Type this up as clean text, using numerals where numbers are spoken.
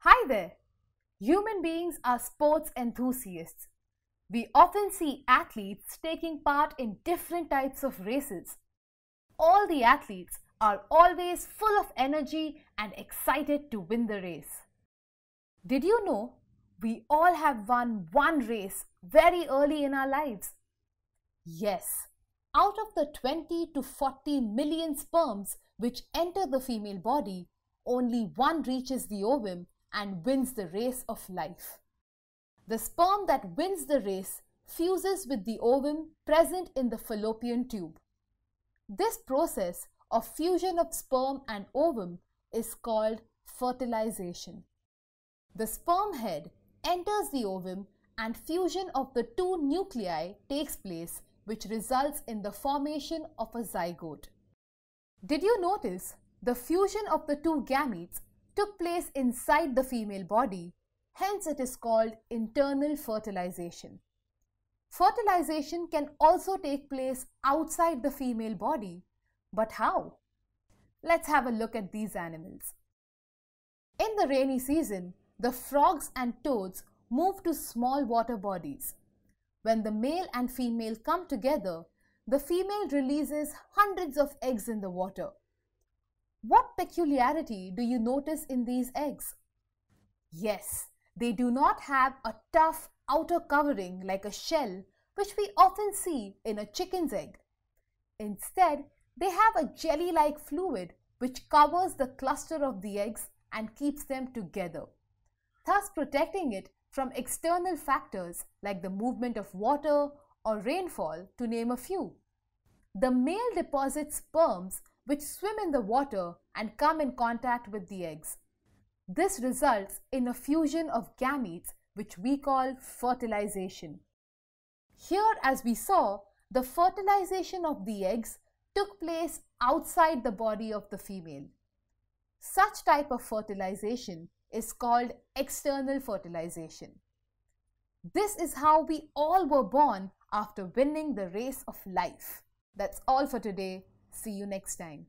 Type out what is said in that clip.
Hi there! Human beings are sports enthusiasts. We often see athletes taking part in different types of races. All the athletes are always full of energy and excited to win the race. Did you know we all have won one race very early in our lives? Yes, out of the 20 to 40 million sperms which enter the female body, only one reaches the ovum and wins the race of life. The sperm that wins the race fuses with the ovum present in the fallopian tube. This process of fusion of sperm and ovum is called fertilization. The sperm head enters the ovum and fusion of the two nuclei takes place, which results in the formation of a zygote. Did you notice the fusion of the two gametes took place inside the female body, hence it is called internal fertilization. Fertilization can also take place outside the female body, but how? Let's have a look at these animals. In the rainy season, the frogs and toads move to small water bodies. When the male and female come together, the female releases hundreds of eggs in the water. What peculiarity do you notice in these eggs? Yes, they do not have a tough outer covering like a shell, which we often see in a chicken's egg. Instead, they have a jelly-like fluid which covers the cluster of the eggs and keeps them together, thus protecting it from external factors like the movement of water or rainfall, to name a few. The male deposits sperms which swim in the water and come in contact with the eggs. This results in a fusion of gametes which we call fertilization. Here, as we saw, the fertilization of the eggs took place outside the body of the female. Such type of fertilization is called external fertilization. This is how we all were born after winning the race of life. That's all for today. See you next time.